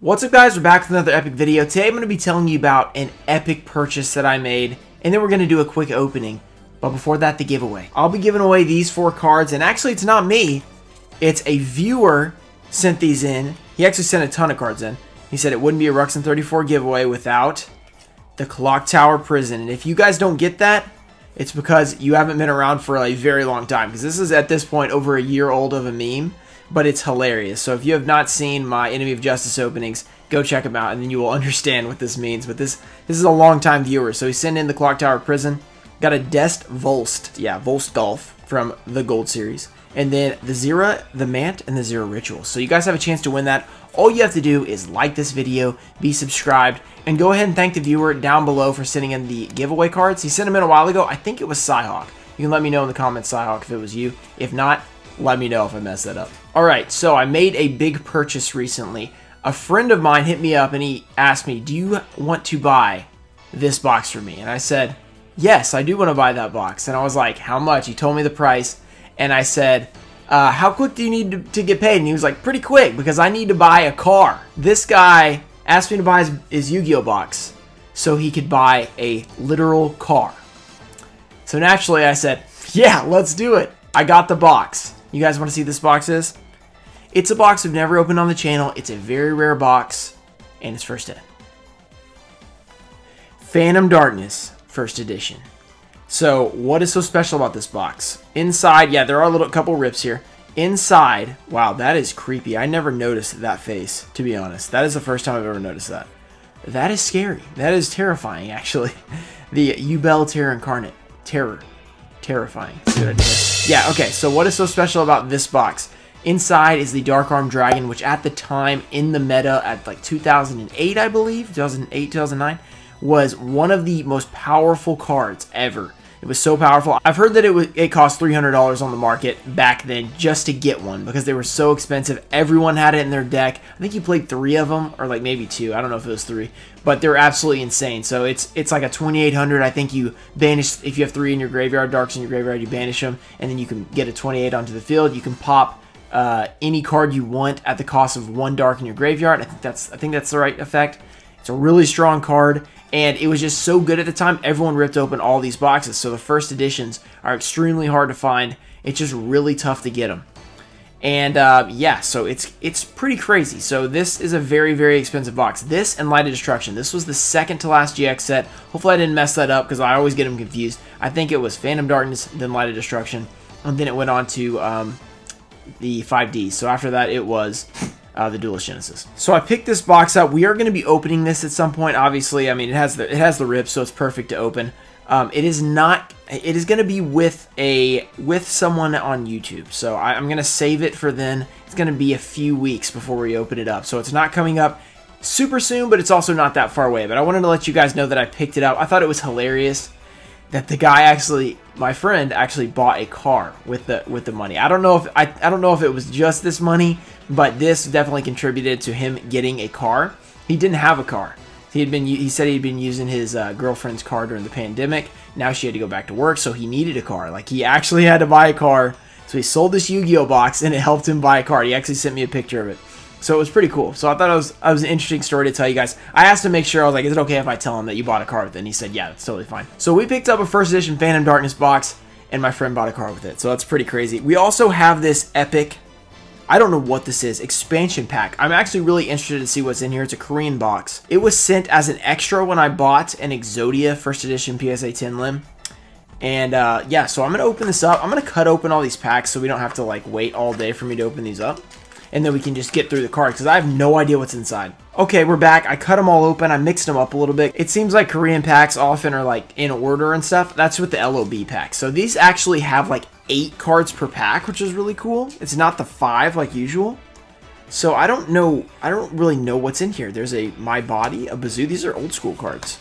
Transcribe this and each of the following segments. What's up guys, we're back with another epic video. Today I'm going to be telling you about an epic purchase that I made, and then we're going to do a quick opening. But before that, the giveaway. I'll be giving away these four cards, and actually it's not me, it's a viewer sent these in. He actually sent a ton of cards in. He said it wouldn't be a Ruxin34 giveaway without the Clock Tower Prison. And if you guys don't get that, it's because you haven't been around for a very long time, because this is at this point over a year old of a meme. But it's hilarious. So if you have not seen my Enemy of Justice openings, go check them out and then you will understand what this means. But this is a long time viewer. So he sent in the Clock Tower Prison. Got a Dest Volst. Yeah, Volst Golf from the Gold Series. And then the Zera, the Mant, and the Zera Ritual. So you guys have a chance to win that. All you have to do is like this video, be subscribed, and go ahead and thank the viewer down below for sending in the giveaway cards. He sent them in a while ago. I think it was Cyhawk. You can let me know in the comments, Cyhawk, if it was you. If not, let me know if I messed that up. Alright, so I made a big purchase recently. A friend of mine hit me up and he asked me, do you want to buy this box for me? And I said, yes, I do want to buy that box. And I was like, how much? He told me the price. And I said, how quick do you need to get paid? And he was like, pretty quick, because I need to buy a car. This guy asked me to buy his Yu-Gi-Oh box so he could buy a literal car. So naturally I said, yeah, let's do it. I got the box. You guys want to see this box is? It's a box we've never opened on the channel. It's a very rare box, and it's first in. Phantom Darkness, first edition. So, what is so special about this box? Inside, yeah, there are a couple rips here. Inside, wow, that is creepy. I never noticed that face, to be honest. That is the first time I've ever noticed that. That is scary. That is terrifying, actually. The Ubel Terror Incarnate. Terror. Terrifying. That's a good idea. Yeah, okay, so what is so special about this box? Inside is the Dark Armed Dragon, which at the time in the meta at like 2008, I believe, 2008, 2009, was one of the most powerful cards ever. It was so powerful. I've heard that it cost $300 on the market back then just to get one because they were so expensive. Everyone had it in their deck. I think you played three of them, or like maybe two. I don't know if it was three, but they're absolutely insane. So it's like a 2800. I think you banish, if you have three in your graveyard, darks in your graveyard, you banish them, and then you can get a 28 onto the field. You can pop any card you want at the cost of one dark in your graveyard. I think that's the right effect. It's a really strong card. And it was just so good at the time, everyone ripped open all these boxes. So the first editions are extremely hard to find. It's just really tough to get them. And yeah, so it's pretty crazy. So this is a very, very expensive box. This and Light of Destruction. This was the second to last GX set. Hopefully I didn't mess that up because I always get them confused. I think it was Phantom Darkness, then Light of Destruction. And then it went on to the 5Ds. So after that, it was... the Duelist Genesis. So I picked this box up. We are going to be opening this at some point, obviously. I mean, it has the rip, so it's perfect to open. It is going to be with someone on YouTube. So I'm going to save it for then. It's going to be a few weeks before we open it up. So it's not coming up super soon, but it's also not that far away. But I wanted to let you guys know that I picked it up. I thought it was hilarious that the guy my friend actually bought a car with the money. I don't know if it was just this money, but this definitely contributed to him getting a car. He didn't have a car. He said he'd been using his girlfriend's car during the pandemic. Now she had to go back to work, so he needed a car. Like, he actually had to buy a car. So he sold this Yu-Gi-Oh box and it helped him buy a car. He actually sent me a picture of it. So it was pretty cool. So I thought it was an interesting story to tell you guys. I asked him to make sure. I was like, is it okay if I tell him that you bought a car with it? And he said, yeah, that's totally fine. So we picked up a first edition Phantom Darkness box and my friend bought a car with it. So that's pretty crazy. We also have this epic, I don't know what this is, expansion pack. I'm actually really interested to see what's in here. It's a Korean box. It was sent as an extra when I bought an Exodia first edition PSA 10 limb. And yeah, so I'm going to open this up. I'm going to cut open all these packs so we don't have to like wait all day for me to open these up. And then we can just get through the card because I have no idea what's inside. Okay, we're back. I cut them all open. I mixed them up a little bit. It seems like Korean packs often are like in order and stuff. That's with the LOB pack. So these actually have like 8 cards per pack, which is really cool. It's not the 5 like usual. So I don't know. I don't really know what's in here. There's a My Body, a Bazoo. These are old school cards.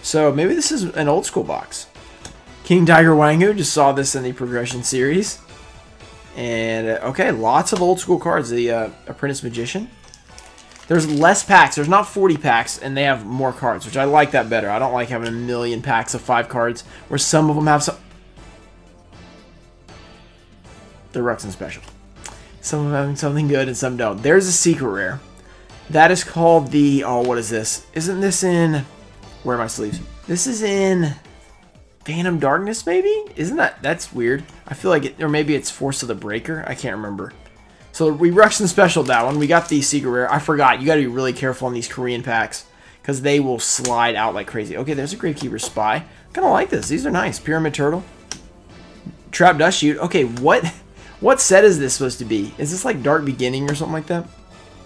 So maybe this is an old school box. King Tiger Wangu, just saw this in the progression series. And, okay, lots of old school cards. The Apprentice Magician. There's less packs. There's not 40 packs, and they have more cards, which I like that better. I don't like having a million packs of 5 cards, where some of them have some... They're Ruxin special. Some of them having something good, and some don't. There's a Secret Rare. That is called the... Oh, what is this? Isn't this in... Where are my sleeves? This is in... Phantom Darkness, maybe? Isn't that... That's weird. I feel like it... Or maybe it's Force of the Breaker. I can't remember. So we Ruxin specialed that one. We got the secret rare. I forgot. You got to be really careful on these Korean packs, because they will slide out like crazy. Okay, there's a Gravekeeper Spy. I kind of like this. These are nice. Pyramid Turtle. Trap Dust Shoot. Okay, what set is this supposed to be? Is this like Dark Beginning or something like that?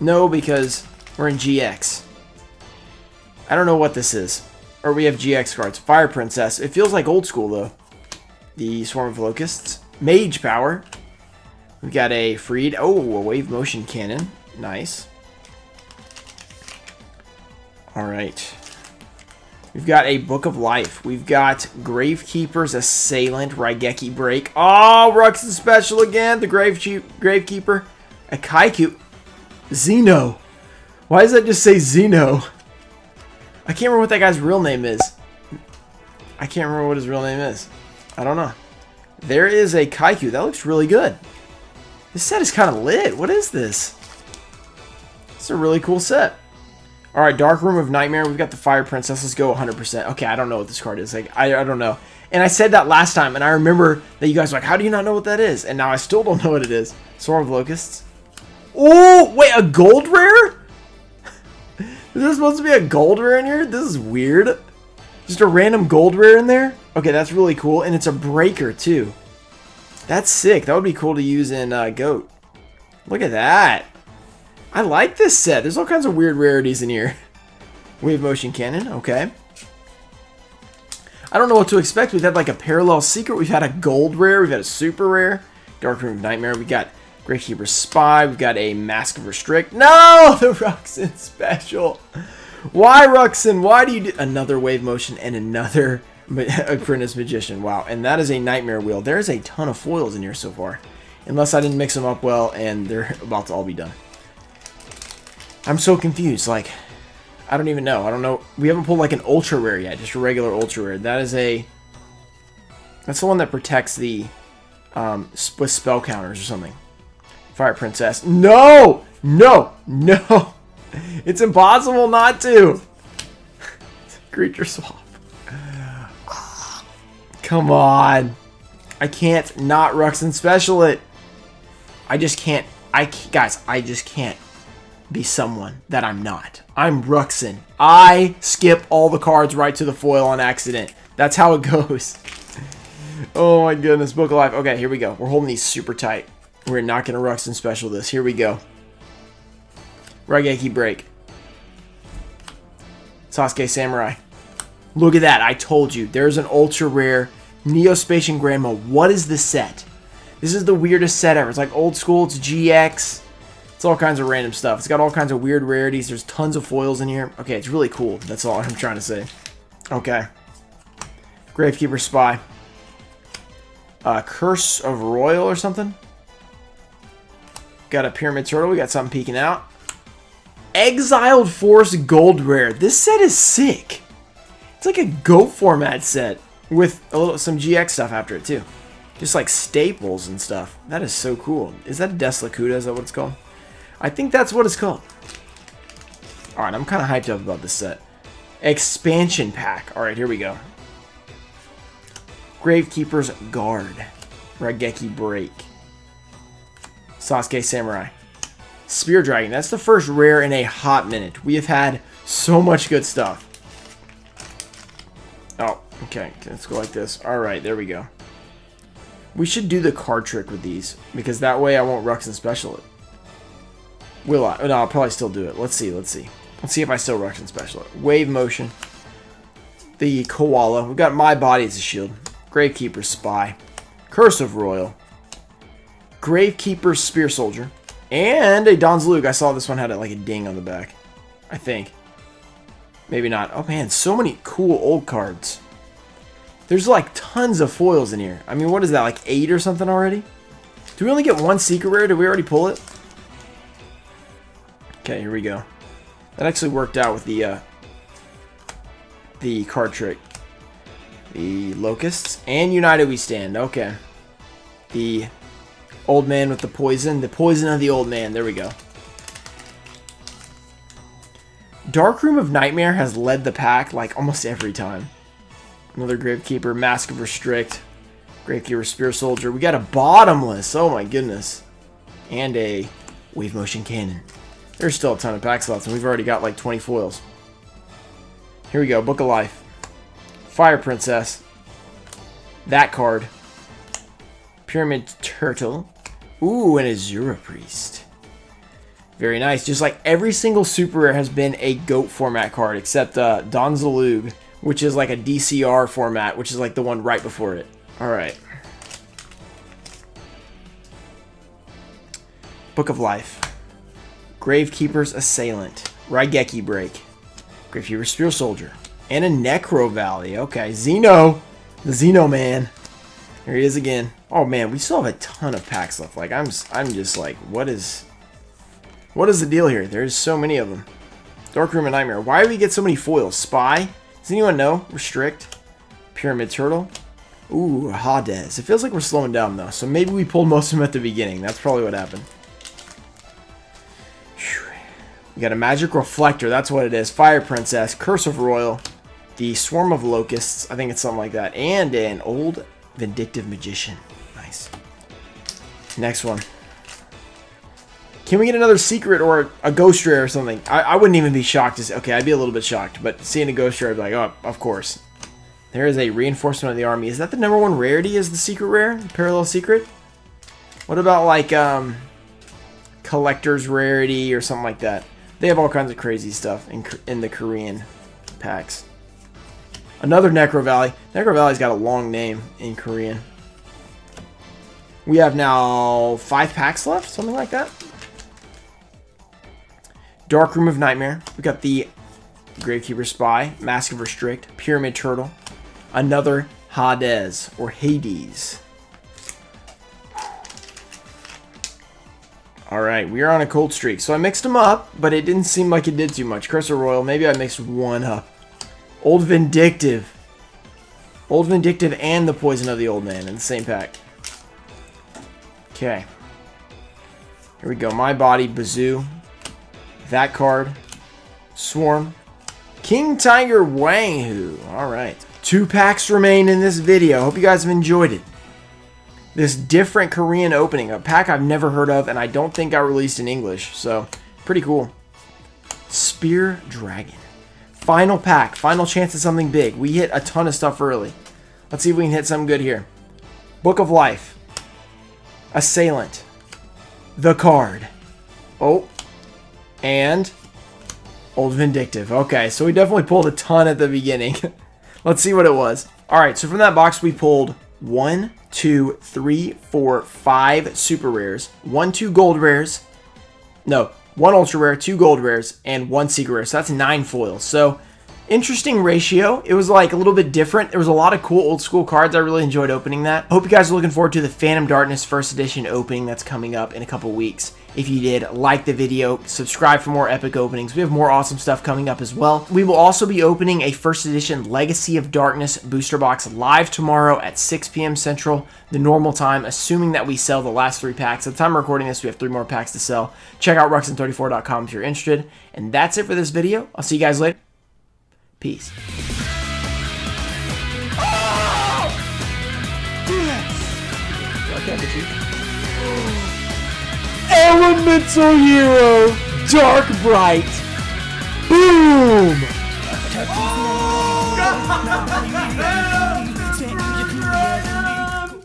No, because we're in GX. I don't know what this is. Or we have GX cards. Fire Princess. It feels like old school, though. The Swarm of Locusts. Mage Power. We got a Freed. Oh, a Wave Motion Cannon. Nice. Alright. We've got a Book of Life. We've got Gravekeeper's Assailant, Raigeki Break. Oh, Ruxin special again. The Gravekeeper. A Kaiku. Xeno. Why does that just say Xeno? I can't remember what that guy's real name is. I can't remember what his real name is. I don't know. There is a Kaiku. That looks really good. This set is kind of lit. What is this? It's a really cool set. Alright, Dark Room of Nightmare. We've got the Fire Princess. Let's go 100%. Okay, I don't know what this card is. Like, I don't know. And I said that last time, and I remember that you guys were like, how do you not know what that is? And now I still don't know what it is. Swarm of Locusts. Oh, wait, a gold rare? Is there supposed to be a gold rare in here? This is weird. Just a random gold rare in there? Okay, that's really cool. And it's a breaker, too. That's sick. That would be cool to use in GOAT. Look at that. I like this set. There's all kinds of weird rarities in here. Wave Motion Cannon. Okay. I don't know what to expect. We've had like a Parallel Secret. We've had a Gold Rare. We've had a Super Rare. Dark Room of Nightmare. We've got Gravekeeper's Spy. We've got a Mask of Restrict. No! The Ruxin Special. Why, Ruxin? Why do you do... Another Wave Motion and another Apprentice Magician. Wow. And that is a Nightmare Wheel. There's a ton of foils in here so far. Unless I didn't mix them up well and they're about to all be done. I'm so confused, like, I don't even know. I don't know. We haven't pulled, like, an ultra rare yet. Just a regular ultra rare. That is a... That's the one that protects the, with spell counters or something. Fire Princess. No! No! No! It's impossible not to! Creature Swap. Come on. I can't not Ruxin special it. I just can't. Guys, I just can't be someone that I'm not. I'm Ruxin. I skip all the cards right to the foil on accident. That's how it goes. Oh my goodness. Book of Life. Okay, here we go. We're holding these super tight. We're not going to Ruxin special this. Here we go. Raigeki Break. Sasuke Samurai. Look at that. I told you. There's an ultra rare Neo Spacian Grandma. What is this set? This is the weirdest set ever. It's like old school. It's GX. It's all kinds of random stuff. It's got all kinds of weird rarities. There's tons of foils in here. Okay, it's really cool. That's all I'm trying to say. Okay. Gravekeeper Spy. Curse of Royal or something. Got a Pyramid Turtle. We got something peeking out. Exiled Force Gold Rare. This set is sick. It's like a GOAT format set with a little, some GX stuff after it too. Just like staples and stuff. That is so cool. Is that a Deslacuda? Is that what it's called? I think that's what it's called. Alright, I'm kind of hyped up about this set. Expansion pack. Alright, here we go. Gravekeeper's Guard. Raigeki Break. Sasuke Samurai. Spear Dragon. That's the first rare in a hot minute. We have had so much good stuff. Oh, okay. Let's go like this. Alright, there we go. We should do the card trick with these, because that way I won't Ruxin special it. Will I? No, I'll probably still do it. Let's see. Let's see. Let's see if I still Ruxin special it. Wave Motion. The Koala. We've got My Body as a Shield. Gravekeeper's Spy. Curse of Royal. Gravekeeper's Spear Soldier. And a Don Zaloog. I saw this one had like a ding on the back. I think. Maybe not. Oh man, so many cool old cards. There's like tons of foils in here. I mean, what is that? Like 8 or something already? Do we only get one secret rare? Did we already pull it? Okay, here we go. That actually worked out with the card trick. The Locusts. And United We Stand. Okay. The Old Man with the Poison. The Poison of the Old Man. There we go. Dark Room of Nightmare has led the pack like almost every time. Another Gravekeeper, Mask of Restrict, Gravekeeper Spear Soldier. We got a bottomless, oh my goodness. And a Wave Motion Cannon. There's still a ton of pack slots, and we've already got like 20 foils. Here we go, Book of Life. Fire Princess. That card. Pyramid Turtle. Ooh, and a Azura Priest. Very nice. Just like every single super rare has been a GOAT format card, except Don Zaloog, which is like a DCR format, which is like the one right before it. Alright. Book of Life. Gravekeeper's Assailant. Raigeki Break. Gravekeeper Spear Soldier. And a Necro Valley. Okay, Xeno. The Xeno Man. There he is again. Oh man, we still have a ton of packs left. Like I'm just like, what is the deal here? There's so many of them. Dark Room and Nightmare. Why do we get so many foils? Spy? Does anyone know? Restrict. Pyramid Turtle. Ooh, Hades. It feels like we're slowing down though, so maybe we pulled most of them at the beginning. That's probably what happened. We got a Magic Reflector, that's what it is. Fire Princess, Curse of Royal, the Swarm of Locusts, I think it's something like that, and an Old Vindictive Magician. Nice. Next one. Can we get another secret or a ghost rare or something? I wouldn't even be shocked to see. Okay, I'd be a little bit shocked, but seeing a ghost rare, I'd be like, oh, of course. There is a Reinforcement of the Army. Is that the number one rarity, is the secret rare? Parallel secret? What about like Collector's Rarity or something like that? They have all kinds of crazy stuff in the Korean packs. Another Necro Valley. Necro Valley's got a long name in Korean. We have now 5 packs left, something like that. Dark Room of Nightmare. We got the Gravekeeper Spy, Mask of Restrict, Pyramid Turtle, another Hades or Hades. Alright, we are on a cold streak. So I mixed them up, but it didn't seem like it did too much. Cursor Royal, maybe I mixed one up. Old Vindictive. Old Vindictive and the Poison of the Old Man in the same pack. Okay. Here we go. My Body, Bazoo. That card. Swarm. King Tiger Wangu. Alright. 2 packs remain in this video. Hope you guys have enjoyed it. This different Korean opening, a pack I've never heard of, and I don't think got released in English, so pretty cool. Spear Dragon. Final pack, final chance at something big. We hit a ton of stuff early. Let's see if we can hit something good here. Book of Life. Assailant. The card. Oh. And Old Vindictive. Okay, so we definitely pulled a ton at the beginning. Let's see what it was. Alright, so from that box we pulled 1, 2, 3, 4, 5 super rares, 1, 2 gold rares, no, 1 ultra rare, 2 gold rares, and 1 secret rare. So that's 9 foils. So interesting ratio. It was like a little bit different. There was a lot of cool old school cards. I really enjoyed opening that. Hope you guys are looking forward to the Phantom Darkness first edition opening that's coming up in a couple weeks. If you did, like the video, subscribe for more epic openings. We have more awesome stuff coming up as well. We will also be opening a first edition Legacy of Darkness booster box live tomorrow at 6 p.m. Central, the normal time, assuming that we sell the last 3 packs. At the time of recording this, we have 3 more packs to sell. Check out Ruxin34.com if you're interested. And that's it for this video. I'll see you guys later. Peace. Oh! Yes! Okay, did you? Oh. Elemental Hero, Dark Bright, boom! Oh!